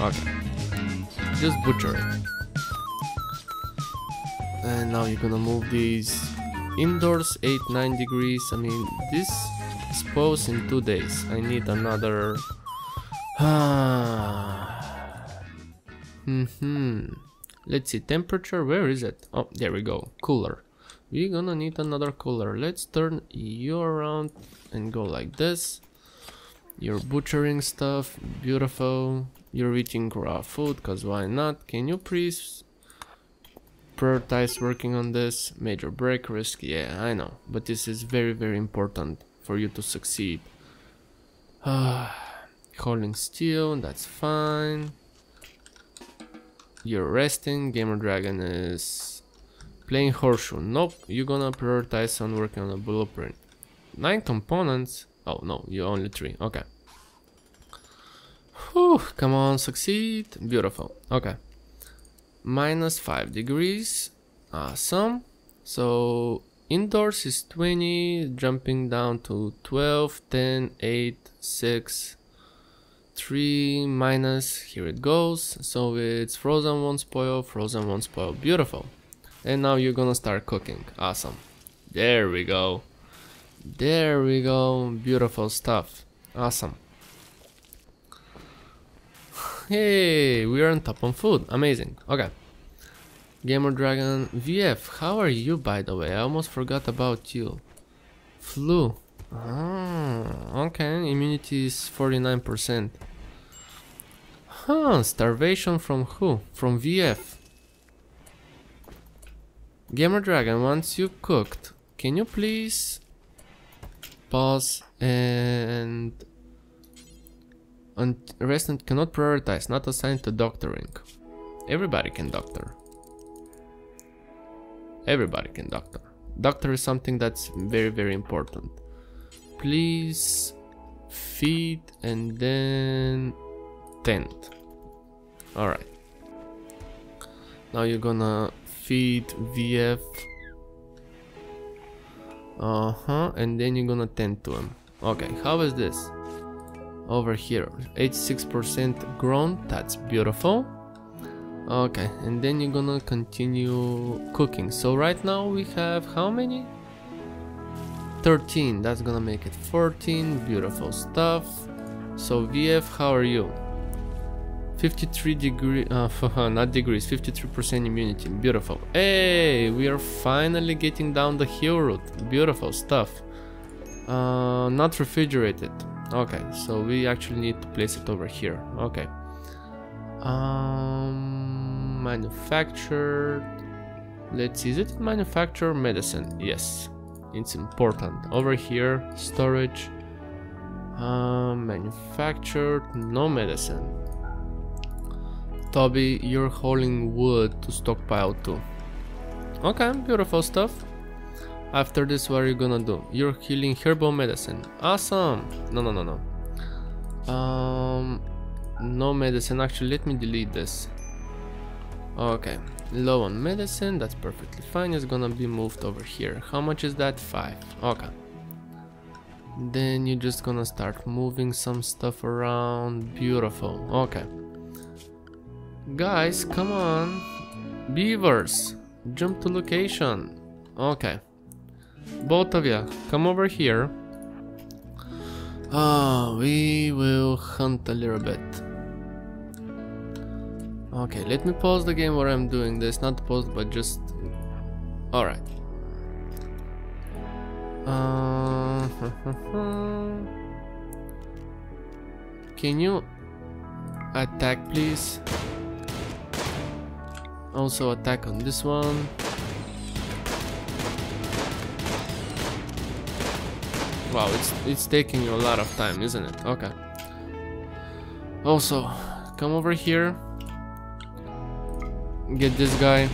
Okay. Just butcher it. And now you're gonna move these indoors 8-9 degrees. I mean, this exposed in 2 days. I need another. Let's see, temperature, where is it? Oh, there we go, cooler. We're gonna need another cooler. Let's turn you around and go like this. You're butchering stuff, beautiful. You're reaching raw food, cause why not? Can you please prioritize working on this? Major break risk, yeah, I know. But this is very, very important for you to succeed. Holding steel, that's fine. You're resting. Gamer Dragon is playing horseshoe. Nope, you're gonna prioritize on working on a blueprint. 9 components. Oh no, you only 3. Okay. Whew, come on, succeed. Beautiful. Okay. -5 degrees. Awesome. So indoors is 20, jumping down to 12, 10, 8, 6. 3 minus, here it goes, so it's frozen, won't spoil, frozen, won't spoil. Beautiful. And now you're gonna start cooking. Awesome. There we go, there we go. Beautiful stuff. Awesome. Hey, we're on top on food. Amazing. Okay, Gamer Dragon VF, how are you, by the way? I almost forgot about you. Flu. Ah, okay, immunity is 49%. Huh, starvation from who? From VF. Gamer Dragon, once you cooked, can you please pause and resident cannot prioritize, not assigned to doctoring. Everybody can doctor. Everybody can doctor. Doctor is something that's very, very important. Please feed and then tent. Alright. Now you're gonna feed VF. And then you're gonna tend to him. Okay, how is this? Over here. 86% grown. That's beautiful. Okay, and then you're gonna continue cooking. So right now we have how many? 13, that's gonna make it 14, beautiful stuff. So VF, how are you? 53% immunity, beautiful. Hey, we are finally getting down the hill route, beautiful stuff. Not refrigerated. Okay, so we actually need to place it over here. Okay. Manufactured. Let's see, is it manufacture medicine? Yes. It's important. Over here, storage, manufactured, no medicine. Toby, you're hauling wood to stockpile too. Okay, beautiful stuff. After this, what are you gonna do? You're healing herbal medicine. Awesome. No. No medicine. Actually, let me delete this. Okay, low on medicine, that's perfectly fine. It's gonna be moved over here. How much is that? 5. Okay, then you're just gonna start moving some stuff around. Beautiful. Okay, guys, come on, beavers, jump to location. Okay, both of you come over here. We will hunt a little bit. Okay, let me pause the game where I'm doing this. Not pause, but just... Alright. Can you attack, please? Also attack on this one. Wow, it's taking you a lot of time, isn't it? Okay. Also, come over here. Get this guy.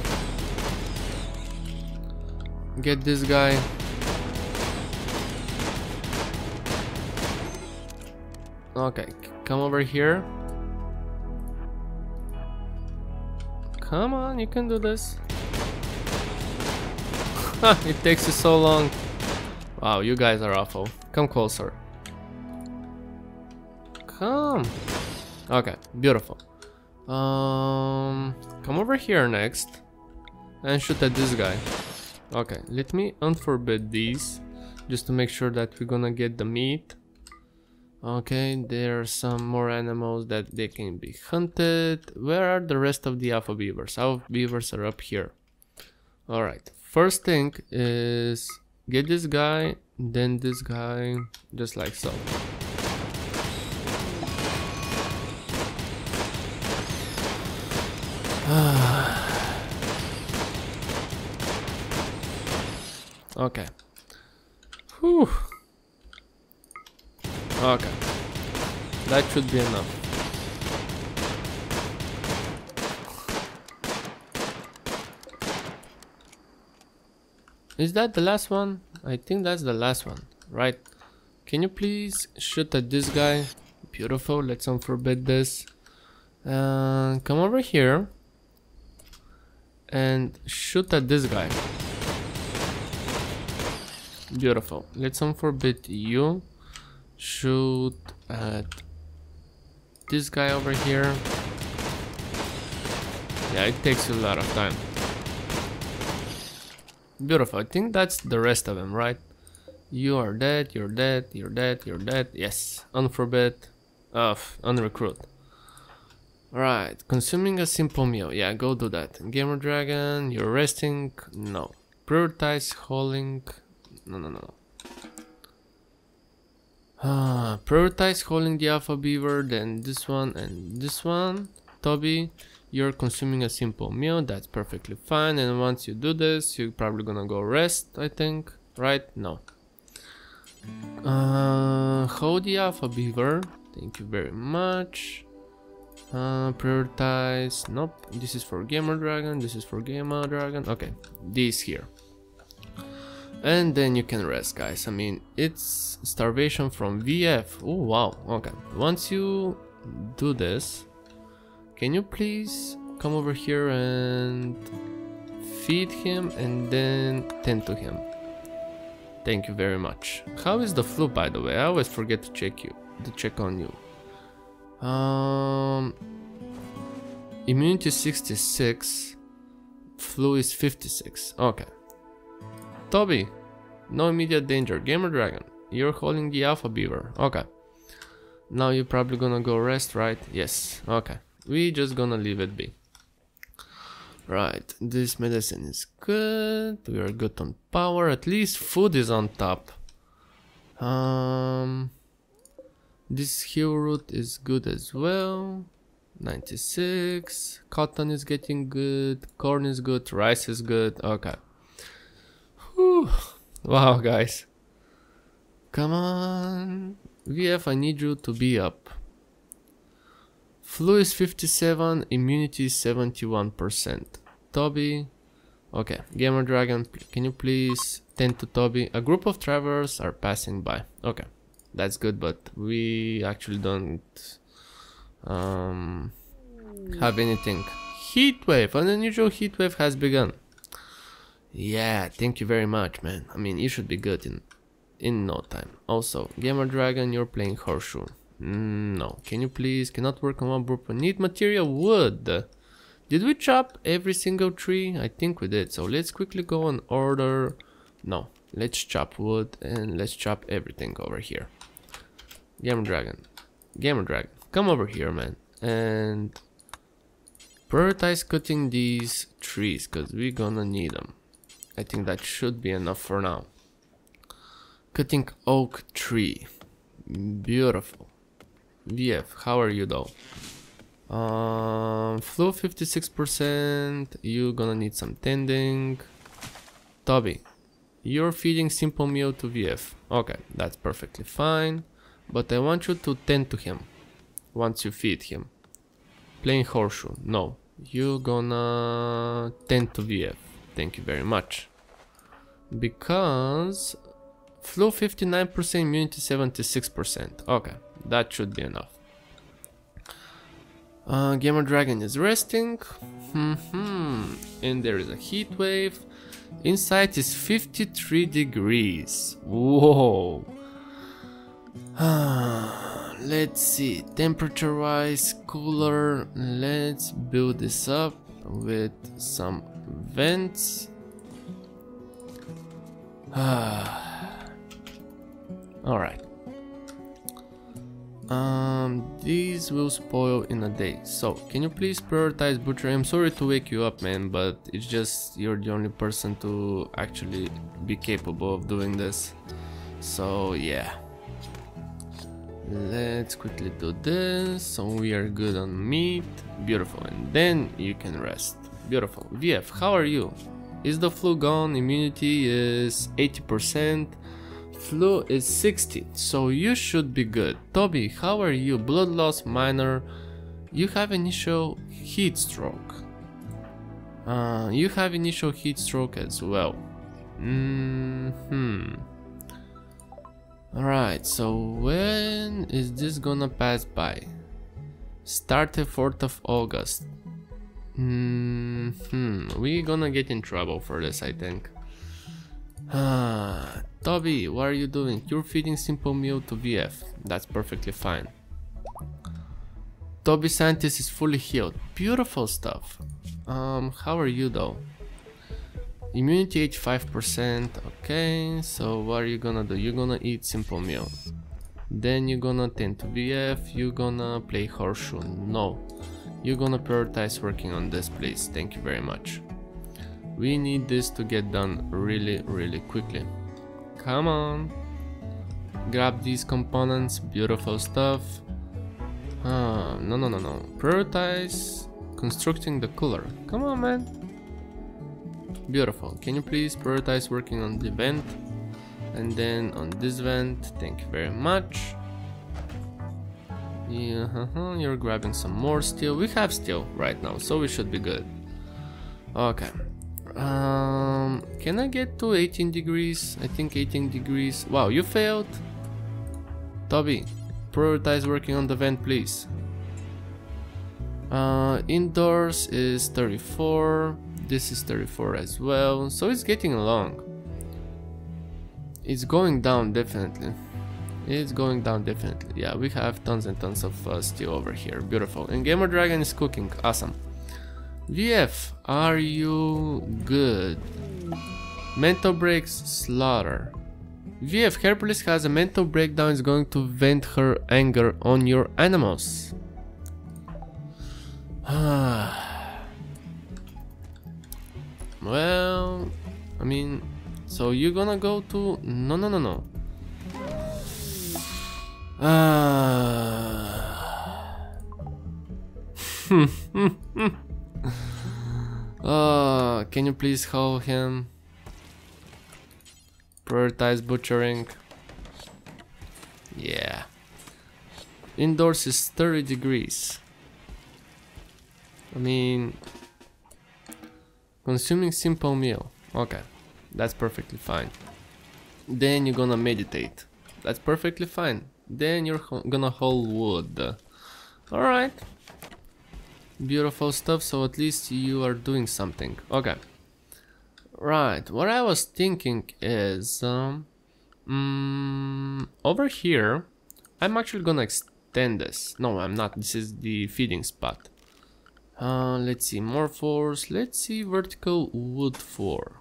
Get this guy. Okay, come over here. Come on, you can do this. It takes you so long. Wow, you guys are awful. Come closer. Come. Okay, beautiful. Come over here next and shoot at this guy. Okay, let me unforbid these just to make sure that we're gonna get the meat. Okay, there are some more animals that they can be hunted. Where are the rest of the alpha beavers? Alpha beavers are up here. Alright, first thing is get this guy, then this guy, just like so. Okay. Whew. Okay. That should be enough. Is that the last one? I think that's the last one. Right. Can you please shoot at this guy? Beautiful. Let's unforbid this. Come over here. And shoot at this guy. Beautiful. Let's unforbid you. Shoot at this guy over here. Yeah, it takes a lot of time. Beautiful. I think that's the rest of them, right? You are dead, you're dead, you're dead, you're dead. Yes. Unforbid. Unrecruit. Alright, consuming a simple meal. Yeah, go do that. Gamer Dragon, you're resting. No. Prioritize hauling. No. Prioritize hauling the alpha beaver, then this one and this one. Toby, you're consuming a simple meal. That's perfectly fine. And once you do this, you're probably gonna go rest, I think. Right? No. Haul the alpha beaver. Thank you very much. Prioritize. Nope. This is for Gamer Dragon. This is for Gamer Dragon. Okay. These here. And then you can rest, guys. I mean, it's starvation from VF. Oh, wow. Okay. Once you do this, can you please come over here and feed him and then tend to him? Thank you very much. How is the flu, by the way? I always forget to check on you. Immunity 66, flu is 56. Okay. Toby, no immediate danger. Gamer Dragon, you're holding the alpha beaver. Okay. Now you're probably gonna go rest, right? Yes. Okay. We just gonna leave it be. Right. This medicine is good. We are good on power. At least food is on top. This heal root is good as well. 96. Cotton is getting good. Corn is good. Rice is good. Okay. Wow, guys. Come on. VF, I need you to be up. Flu is 57, immunity is 71%. Toby. Okay, Gamer Dragon, can you please tend to Toby? A group of travelers are passing by. Okay, that's good, but we actually don't have anything. Heatwave, an unusual heatwave has begun. Yeah, thank you very much, man. I mean, you should be good in no time. Also, Gamer Dragon, you're playing horseshoe. No, can you please? Cannot work on one group. Need material wood. Did we chop every single tree? I think we did. So let's quickly go and order. No, let's chop wood and let's chop everything over here. Gamer Dragon, come over here, man, and prioritize cutting these trees because we're gonna need them. I think that should be enough for now. Cutting oak tree. Beautiful. VF, how are you though? Flu 56%. You're gonna need some tending. Toby, you're feeding simple meal to VF. Okay, that's perfectly fine. But I want you to tend to him once you feed him. Playing horseshoe. No, you're gonna tend to VF. Thank you very much. Because flu 59%, immunity 76%. Okay, that should be enough. Gamer Dragon is resting. And there is a heat wave. Inside is 53 degrees. Whoa. Let's see, temperature wise, cooler. Let's build this up with some vents. Alright. These will spoil in a day. So, can you please prioritize butchery? I'm sorry to wake you up, man, but it's just you're the only person to actually be capable of doing this. So, yeah. Let's quickly do this. So, we are good on meat. Beautiful. And then you can rest. Beautiful. VF, how are you? Is the flu gone? Immunity is 80%. Flu is 60, so you should be good. Toby, how are you? Blood loss minor. You have initial heat stroke. You have initial heat stroke as well. Alright, so when is this gonna pass by? Started 4th of August. We're gonna get in trouble for this, I think. Toby, what are you doing? You're feeding simple meal to VF. That's perfectly fine. Toby Santis is fully healed. Beautiful stuff. How are you though? Immunity 85%. Okay, so what are you gonna do? You're gonna eat simple meal. Then you're gonna tend to VF. You're gonna play horseshoe. No. You're gonna prioritize working on this, please. Thank you very much. We need this to get done really quickly. Come on. Grab these components. Beautiful stuff. No. Prioritize constructing the cooler. Come on, man. Beautiful. Can you please prioritize working on the vent? And then on this vent. Thank you very much. Yeah, you're grabbing some more steel. We have steel right now, so we should be good. Okay. Can I get to 18 degrees? I think 18 degrees. Wow, you failed. Toby, prioritize working on the vent, please. Indoors is 34. This is 34 as well. So it's getting along. It's going down definitely. It's going down definitely. Yeah, we have tons and tons of steel over here. Beautiful. And Gamer Dragon is cooking. Awesome. VF, are you good? Mental breaks, slaughter. VF, Hercules has a mental breakdown, is going to vent her anger on your animals. Well, I mean, so you're gonna go to... No. Can you please help him? Prioritize butchering. Yeah. Indoors is 30 degrees. I mean, consuming simple meal. Okay, that's perfectly fine. Then you're gonna meditate. That's perfectly fine. Then you're gonna haul wood. Alright. Beautiful stuff, so at least you are doing something. Okay. Right, what I was thinking is... over here, I'm actually gonna extend this. No, I'm not. This is the feeding spot. Let's see, more floors. Let's see, vertical wood floor.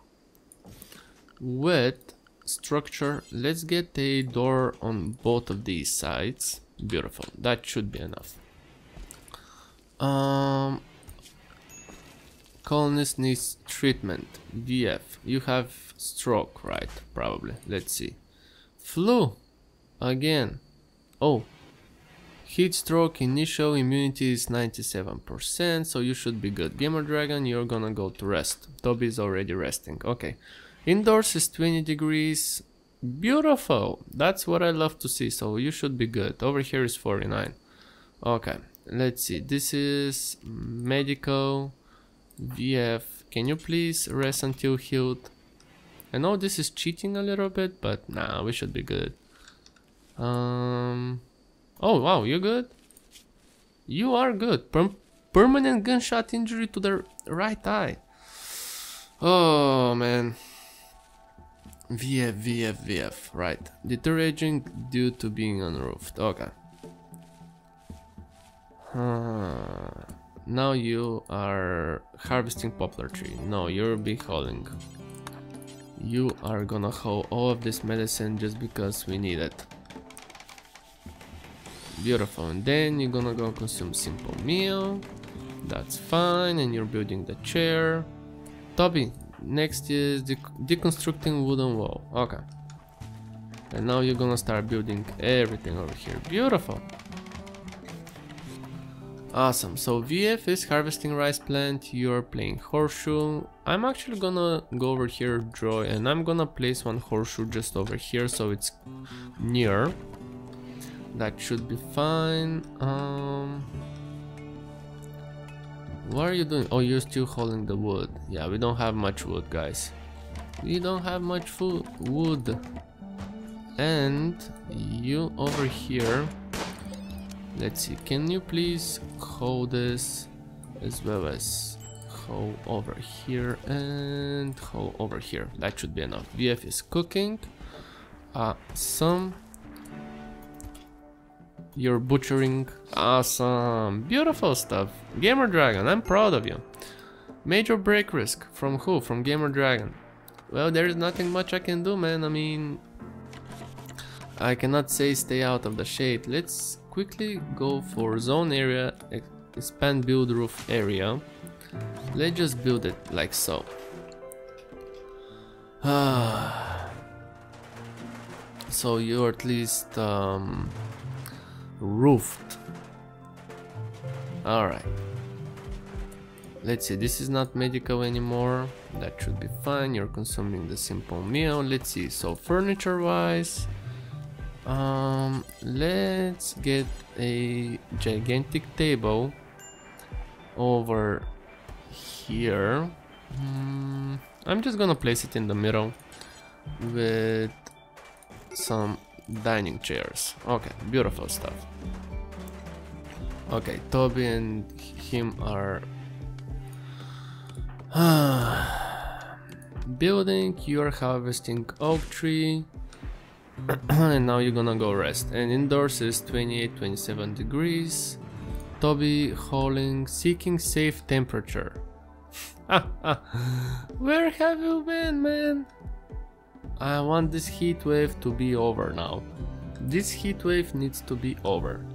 With structure, let's get a door on both of these sides. Beautiful, that should be enough. Colonist needs treatment. VF, you have stroke, right? Probably. Let's see. Flu again. Oh, heat stroke. Initial immunity is 97%, so you should be good. Gamer Dragon, you're gonna go to rest. Toby is already resting. Okay. Indoors is 20 degrees. Beautiful. That's what I love to see. So you should be good. Over here is 49. Okay. Let's see, this is medical. VF, can you please rest until healed? I know this is cheating a little bit, but nah, we should be good. Oh wow, you're good? You are good. Permanent gunshot injury to the right eye. Oh man. VF, right. Deteriorating due to being unroofed. Okay. Now you are harvesting poplar tree. No, you'll be hauling. You are gonna haul all of this medicine just because we need it. Beautiful. And then you're gonna go consume simple meal. That's fine. And you're building the chair. Toby, next is deconstructing wooden wall. Okay. And now you're gonna start building everything over here. Beautiful. Awesome, so VF is harvesting rice plant, you're playing horseshoe. I'm actually gonna go over here, draw, and I'm gonna place one horseshoe just over here so it's near. That should be fine. What are you doing? Oh, you're still holding the wood. Yeah, we don't have much wood, guys. We don't have much wood. And you over here. Let's see, can you please hold this as well as hold over here and hold over here. That should be enough. VF is cooking. Awesome. You're butchering. Awesome. Beautiful stuff. Gamer Dragon, I'm proud of you. Major break risk. From who? From Gamer Dragon. Well, there is nothing much I can do, man. I mean, I cannot say stay out of the shade. Let's quickly go for zone area, expand build roof area. Let's just build it like so. So you're at least roofed. Alright. Let's see, this is not medical anymore. That should be fine. You're consuming the simple meal. Let's see, so furniture wise, let's get a gigantic table over here. I'm just gonna place it in the middle with some dining chairs. Okay, beautiful stuff. Okay, Toby and him are building. You're harvesting oak tree. And now you're gonna go rest. And indoors is 28, 27 degrees. Toby hauling, seeking safe temperature. Where have you been, man? I want this heat wave to be over now. This heat wave needs to be over.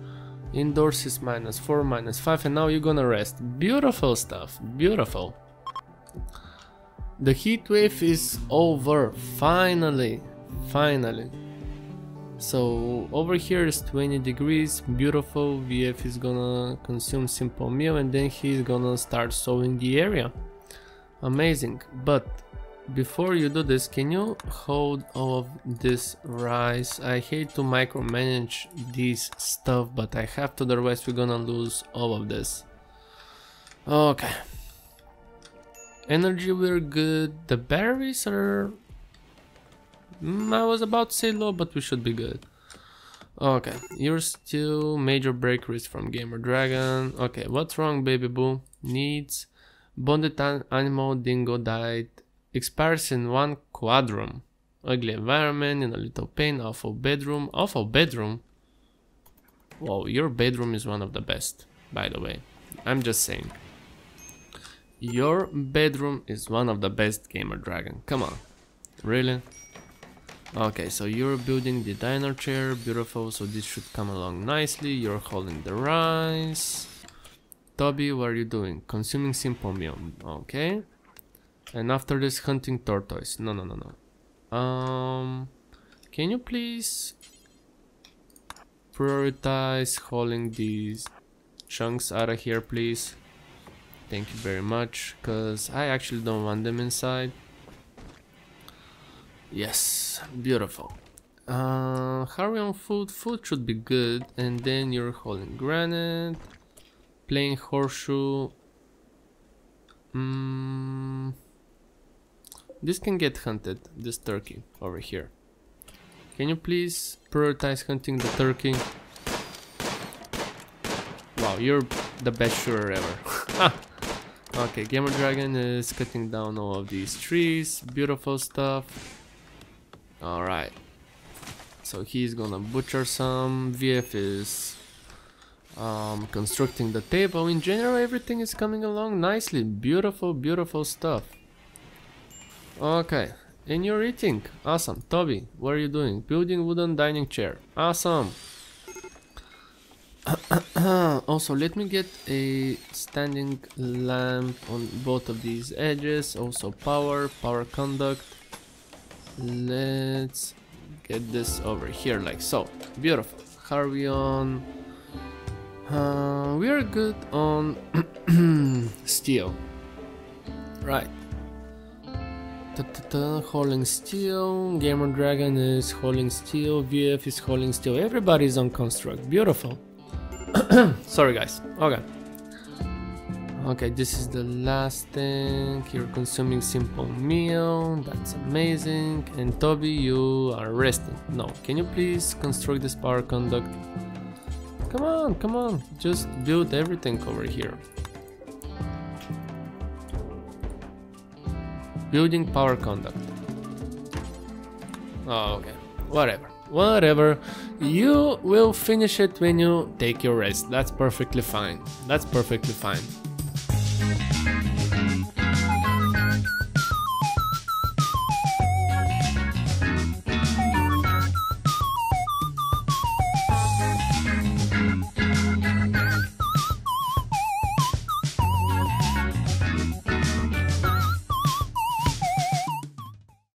Indoors is -4, -5, and now you're gonna rest. Beautiful stuff. Beautiful. The heat wave is over. Finally. Finally. So over here is 20 degrees, beautiful. VF is gonna consume simple meal and then he's gonna start sowing the area. Amazing. But before you do this, can you hold all of this rice? I hate to micromanage this stuff, but I have to, otherwise we're gonna lose all of this. Okay. Energy, we're good. The batteries are... I was about to say low, but we should be good. Okay, you're still major break risk from Gamer Dragon. Okay, what's wrong, baby boo? Needs bonded animal dingo died. Expires in 1 quadrum. Ugly environment, in a little pain, awful bedroom. Awful bedroom? Wow, your bedroom is one of the best, by the way. I'm just saying. Your bedroom is one of the best, Gamer Dragon. Come on. Really? Okay, so you're building the diner chair, beautiful, so this should come along nicely. You're holding the rice. Toby, what are you doing? Consuming simple meal, okay. And after this, hunting tortoise. No, no, no, no. Can you please prioritize hauling these chunks out of here, please? Thank you very much, because I actually don't want them inside. Yes, beautiful. Hurry on food. Food should be good. And then you're holding granite, playing horseshoe. This can get hunted, this turkey over here. Can you please prioritize hunting the turkey? Wow, you're the best shooter ever. Okay, Gamer Dragon is cutting down all of these trees. Beautiful stuff. Alright, so he's gonna butcher some. VF is constructing the table. In general, everything is coming along nicely. Beautiful, beautiful stuff. Okay, and you're eating. Awesome. Toby, what are you doing? Building wooden dining chair. Awesome. Also, let me get a standing lamp on both of these edges. Also power conduct. Let's get this over here like so. Beautiful. How are we on? We are good on steel, right? Hauling steel. Gamer Dragon is hauling steel. VF is hauling steel. Everybody's on construct. Beautiful. Sorry guys. Okay. Okay, this is the last thing. You're consuming simple meal. That's amazing. And Toby, you are resting. No, can you please construct this power conduct? Come on, come on, just build everything over here. Building power conduct. Oh, okay, whatever, whatever. You will finish it when you take your rest. That's perfectly fine. That's perfectly fine.